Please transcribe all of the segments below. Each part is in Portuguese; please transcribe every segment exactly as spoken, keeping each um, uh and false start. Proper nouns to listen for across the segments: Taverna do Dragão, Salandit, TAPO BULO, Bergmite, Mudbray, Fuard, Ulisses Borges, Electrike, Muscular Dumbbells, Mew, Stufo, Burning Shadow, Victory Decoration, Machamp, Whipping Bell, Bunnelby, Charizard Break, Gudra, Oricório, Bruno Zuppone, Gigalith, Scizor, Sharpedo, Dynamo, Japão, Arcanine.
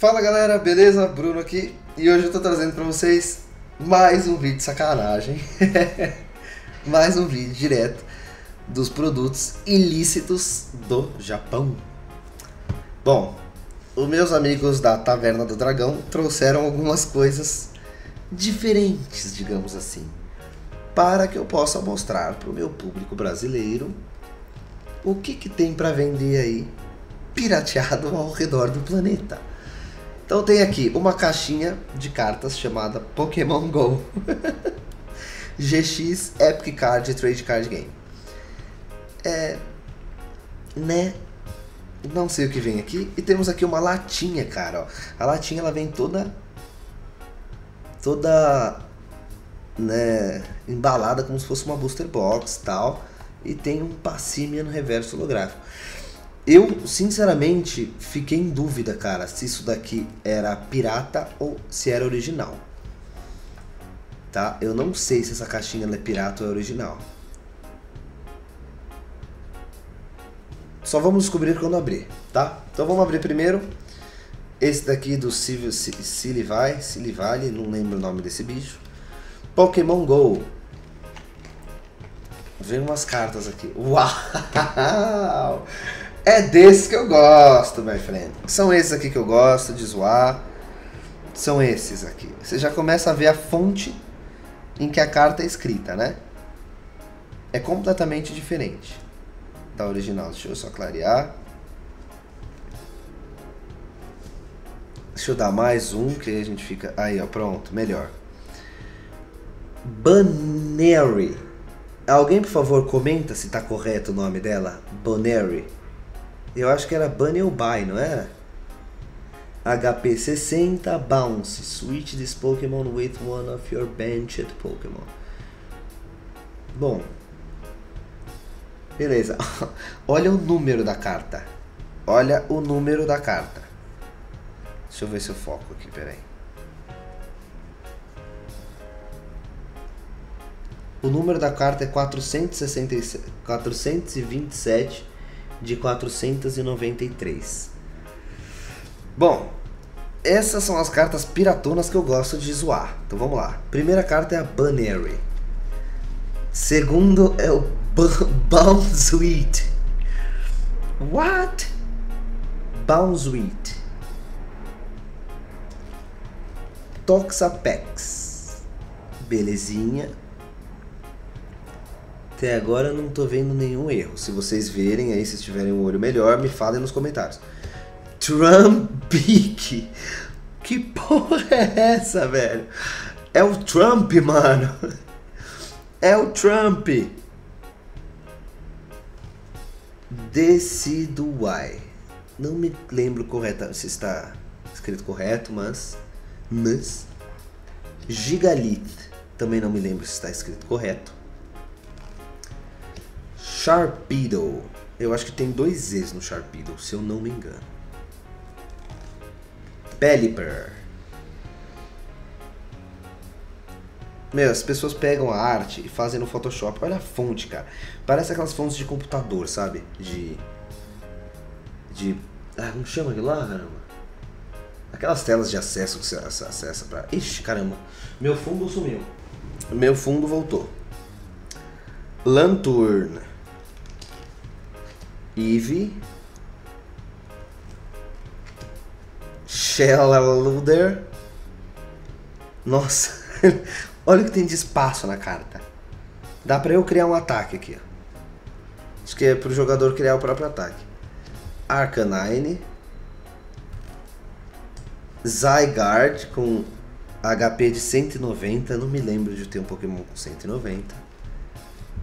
Fala galera, beleza? Bruno aqui e hoje eu tô trazendo pra vocês mais um vídeo de sacanagem. Mais um vídeo direto dos produtos ilícitos do Japão. Bom, os meus amigos da Taverna do Dragão trouxeram algumas coisas diferentes, digamos assim, para que eu possa mostrar pro meu público brasileiro o que que tem pra vender aí pirateado ao redor do planeta. Então tem aqui uma caixinha de cartas chamada Pokémon GO G X Epic Card Trade Card Game. É... né? Não sei o que vem aqui. E temos aqui uma latinha, cara, ó. A latinha ela vem toda... Toda... né? Embalada como se fosse uma booster box e tal. E tem um passinho no reverso holográfico. Eu, sinceramente, fiquei em dúvida, cara, se isso daqui era pirata ou se era original. Tá? Eu não sei se essa caixinha é pirata ou é original. Só vamos descobrir quando abrir, tá? Então vamos abrir primeiro esse daqui do Silivai, Silivale, não lembro o nome desse bicho. Pokémon GO. Vem umas cartas aqui. Uau! É desse que eu gosto, my friend. São esses aqui que eu gosto de zoar. São esses aqui. Você já começa a ver a fonte em que a carta é escrita, né? É completamente diferente da original. Deixa eu só clarear. Deixa eu dar mais um, que aí a gente fica... Aí, ó, pronto. Melhor. Bonery. Alguém, por favor, comenta se tá correto o nome dela. Bonery. Eu acho que era Bunnelby, não era? H P sessenta, Bounce. Switch this Pokémon with one of your benched Pokémon. Bom. Beleza. Olha o número da carta. Olha o número da carta. Deixa eu ver se eu foco aqui, peraí. O número da carta é quatrocentos e sessenta e sete, quatrocentos e vinte e sete. De quatrocentos e noventa e três. Bom, essas são as cartas piratonas que eu gosto de zoar. Então vamos lá. Primeira carta é a Bunnelby. Segundo é o Bounsweet. What? Bounsweet. Toxapex. Belezinha. Até agora eu não tô vendo nenhum erro. Se vocês verem aí, se tiverem um olho melhor, me falem nos comentários. Trumpic. Que porra é essa, velho? É o Trump, mano. É o Trump. Deciduai. Não me lembro correta, se está escrito correto, mas... Mas... Gigalith. Também não me lembro se está escrito correto. Sharpedo. Eu acho que tem dois Zs no Sharpedo, se eu não me engano. Pelipper. Meu, as pessoas pegam a arte e fazem no Photoshop. Olha a fonte, cara. Parece aquelas fontes de computador, sabe? De... De... Ah, como chama aquilo lá, caramba? Aquelas telas de acesso que você acessa pra... Ixi, caramba. Meu fundo sumiu. Meu fundo voltou. Lanturn. Eevee, Shellder. Nossa, olha o que tem de espaço na carta. Dá pra eu criar um ataque aqui, ó. Acho que é pro jogador criar o próprio ataque. Arcanine, Zygarde com H P de cento e noventa. Não me lembro de ter um Pokémon com cento e noventa.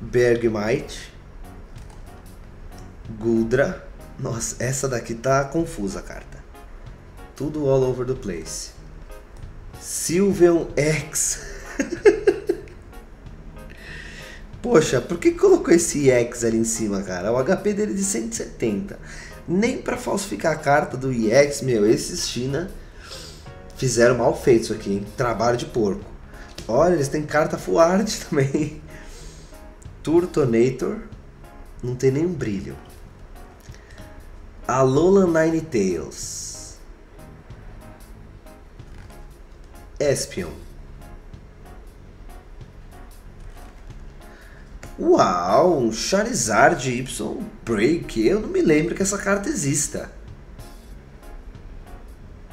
Bergmite, Gudra. Nossa, essa daqui tá confusa a carta. Tudo all over the place. Sylveon X. Poxa, por que colocou esse X ali em cima, cara? O H P dele é de cento e setenta. Nem pra falsificar a carta do I X, meu, esses China fizeram mal feito isso aqui, hein? Trabalho de porco. Olha, eles têm carta Fuard também. Turtonator. Não tem nenhum brilho. Alolan Nine Tales. Espeon. Uau, um Charizard Y Break. Eu não me lembro que essa carta exista.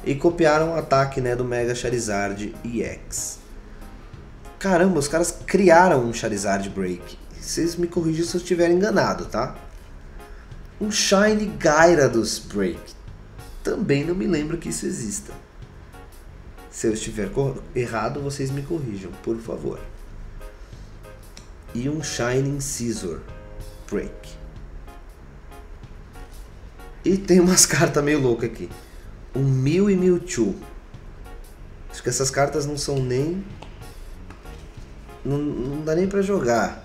E copiaram o ataque, né, do Mega Charizard E X. Caramba, os caras criaram um Charizard Break. Vocês me corrigem se eu estiver enganado, tá? Um Shiny Gyarados Break. Também não me lembro que isso exista. Se eu estiver errado, vocês me corrijam, por favor. E um Shining Scizor Break. E tem umas cartas meio loucas aqui. Um Mew e Mewtwo. Acho que essas cartas não são nem... Não, não dá nem pra jogar.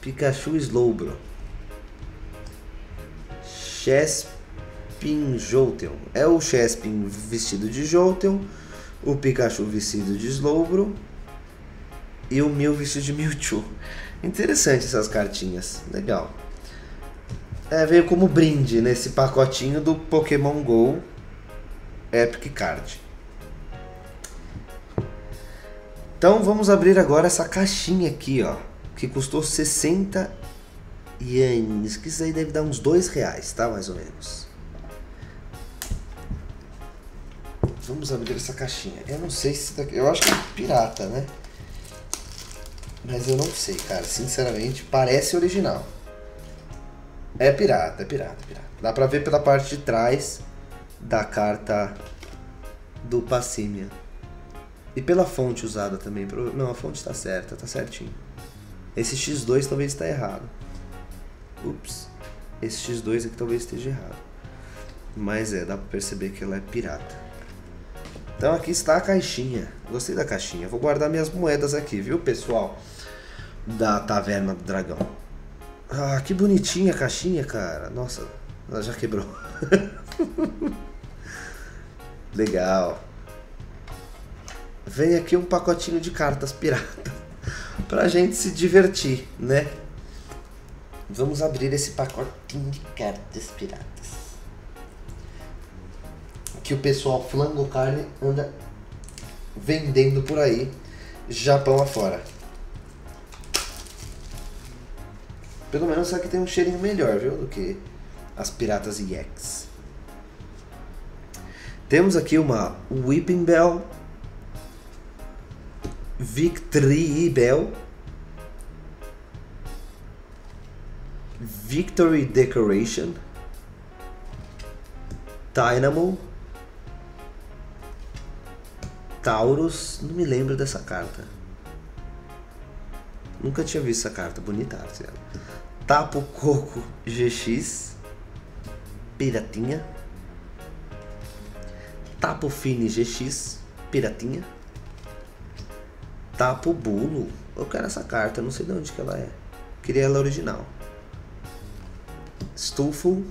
Pikachu e Slowbro. Chespin Joutel. É o Chespin vestido de Joutel. O Pikachu vestido de Slowbro. E o Mew vestido de Mewtwo. Interessante essas cartinhas. Legal. É, veio como brinde nesse pacotinho do Pokémon GO Epic Card. Então vamos abrir agora essa caixinha aqui, ó, que custou sessenta ienes, que isso aí deve dar uns dois reais, tá, mais ou menos. Vamos abrir essa caixinha. Eu não sei se daqui... eu acho que é pirata, né? Mas eu não sei, cara, sinceramente, parece original. É pirata, é pirata, é pirata. Dá pra ver pela parte de trás da carta do Passímia. E pela fonte usada também. Não, a fonte tá certa, tá certinho. Esse X dois talvez tá errado. Ups. Esse X dois aqui talvez esteja errado. Mas é, dá pra perceber que ela é pirata. Então aqui está a caixinha. Gostei da caixinha. Vou guardar minhas moedas aqui, viu, pessoal? Da Taverna do Dragão. Ah, que bonitinha a caixinha, cara. Nossa, ela já quebrou. Legal. Vem aqui um pacotinho de cartas pirata pra gente se divertir, né? Vamos abrir esse pacotinho de cartas piratas. Que o pessoal flango carne anda vendendo por aí, Japão afora. Pelo menos essa aqui tem um cheirinho melhor, viu, do que as piratas E X. Temos aqui uma Whipping Bell, Victory Bell, Victory Decoration, Dynamo, Taurus, não me lembro dessa carta. Nunca tinha visto essa carta, bonita arte. Tapo Coco G X Piratinha. Tapo Fini G X Piratinha. Tapo Bulo. Eu quero essa carta, não sei de onde que ela é. Queria ela original. Stufo.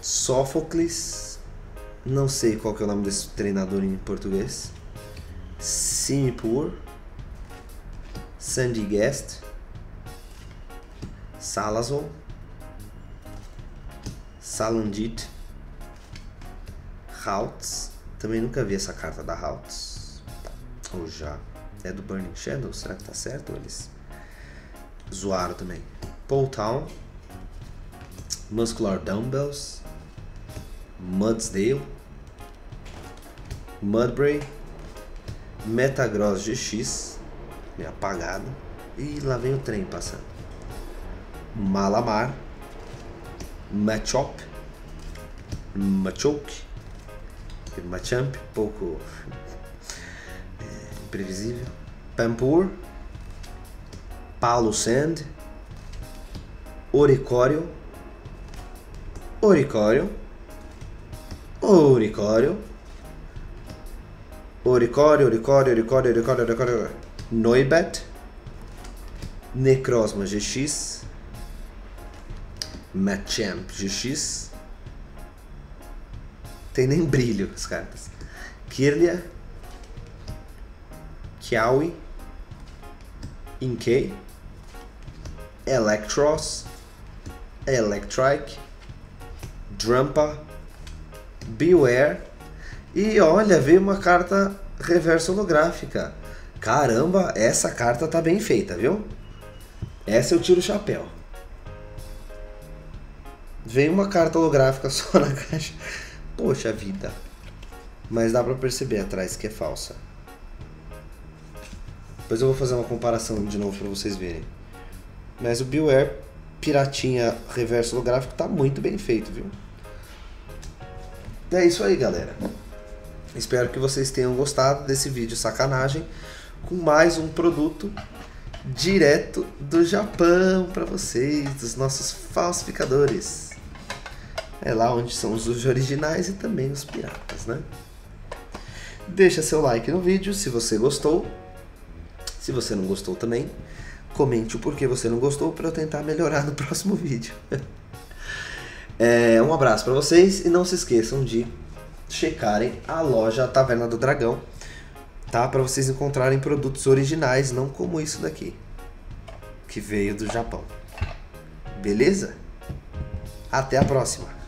Sófocles. Não sei qual que é o nome desse treinador em português. Simipur. Sandy Guest, Salazol, Salandit, Hauts. Também nunca vi essa carta da Hauts. Ou já. É do Burning Shadow? Será que tá certo? Eles zoaram também. Poltown, Muscular Dumbbells, Mudsdale, Mudbray, Metagross G X. Meio apagado. E lá vem o trem passando. Malamar, Machop, Machoke, Machamp, pouco é, imprevisível. Pampur, Palo Sand, Oricório, Oricório, Oricório, Oricório, Oricório, Oricório, Oricório, Oricório. Noibat, Necrozma G X, Machamp G X. Tem nem brilho as cartas. Kirlia, Kiawi, Inkay, Electros, Electrike, Drumpa, Beware. E olha, veio uma carta reverso holográfica. Caramba, essa carta tá bem feita, viu? Essa eu tiro o chapéu. Veio uma carta holográfica só na caixa. Poxa vida. Mas dá pra perceber atrás que é falsa. Depois eu vou fazer uma comparação de novo pra vocês verem. Mas o Beware piratinha reverso holográfico tá muito bem feito, viu? É isso aí, galera. Espero que vocês tenham gostado desse vídeo sacanagem. Com mais um produto direto do Japão para vocês, dos nossos falsificadores. É lá onde são os originais e também os piratas, né? Deixa seu like no vídeo se você gostou. Se você não gostou também, comente o porquê você não gostou para eu tentar melhorar no próximo vídeo. É, um abraço para vocês e não se esqueçam de checarem a loja Taverna do Dragão, tá? Para vocês encontrarem produtos originais, não como isso daqui, que veio do Japão. Beleza? Até a próxima!